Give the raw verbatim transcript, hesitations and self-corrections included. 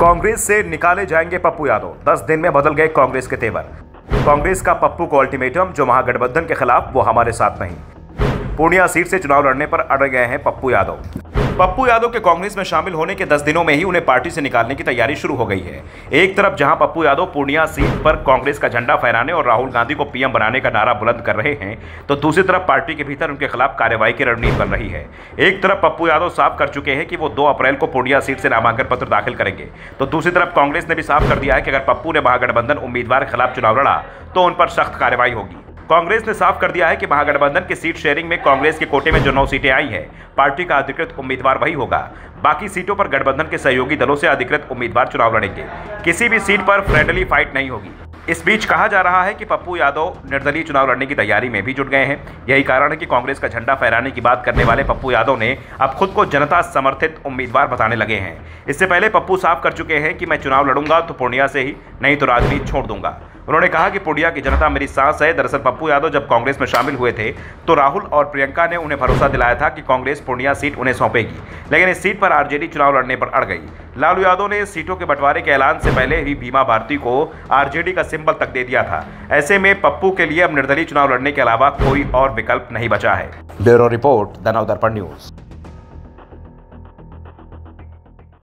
कांग्रेस से निकाले जाएंगे पप्पू यादव, दस दिन में बदल गए कांग्रेस के तेवर। कांग्रेस का पप्पू को अल्टीमेटम, जो महागठबंधन के खिलाफ वो हमारे साथ नहीं। पूर्णिया सीट से चुनाव लड़ने पर अड़ गए हैं पप्पू यादव। पप्पू यादव के कांग्रेस में शामिल होने के दस दिनों में ही उन्हें पार्टी से निकालने की तैयारी शुरू हो गई है। एक तरफ जहां पप्पू यादव पूर्णिया सीट पर कांग्रेस का झंडा फहराने और राहुल गांधी को पीएम बनाने का नारा बुलंद कर रहे हैं, तो दूसरी तरफ पार्टी के भीतर उनके खिलाफ कार्रवाई की रणनीति बन रही है। एक तरफ पप्पू यादव साफ कर चुके हैं कि वो दो अप्रैल को पूर्णिया सीट से नामांकन पत्र दाखिल करेंगे, तो दूसरी तरफ कांग्रेस ने भी साफ कर दिया है कि अगर पप्पू ने महागठबंधन उम्मीदवार के खिलाफ चुनाव लड़ा तो उन पर सख्त कार्रवाई होगी। कांग्रेस ने साफ कर दिया है कि महागठबंधन की सीट शेयरिंग में कांग्रेस के कोटे में जो नौ सीटें आई हैं, पार्टी का अधिकृत उम्मीदवार वही होगा। बाकी सीटों पर गठबंधन के सहयोगी दलों से अधिकृत उम्मीदवार चुनाव लड़ेंगे। किसी भी सीट पर फ्रेंडली फाइट नहीं होगी। इस बीच कहा जा रहा है कि पप्पू यादव निर्दलीय चुनाव लड़ने की तैयारी में भी जुट गए हैं। यही कारण है कि कांग्रेस का झंडा फहराने की बात करने वाले पप्पू यादव ने अब खुद को जनता समर्थित उम्मीदवार बताने लगे हैं। इससे पहले पप्पू साफ कर चुके हैं कि मैं चुनाव लड़ूंगा तो पूर्णिया से ही, नहीं तो राजनीति छोड़ दूंगा। उन्होंने कहा कि पूर्णिया की जनता मेरी सांस है। दरअसल पप्पू यादव जब कांग्रेस में शामिल हुए थे तो राहुल और प्रियंका ने उन्हें भरोसा दिलाया था कि कांग्रेस पूर्णिया सीट उन्हें सौंपेगी, लेकिन इस सीट पर आरजेडी चुनाव लड़ने पर अड़ गई। लालू यादव ने सीटों के बंटवारे के ऐलान से पहले ही बीमा भारती को आरजेडी का सिंबल तक दे दिया था। ऐसे में पप्पू के लिए अब निर्दलीय चुनाव लड़ने के अलावा कोई और विकल्प नहीं बचा है। Bureau report, the Navdarpan news.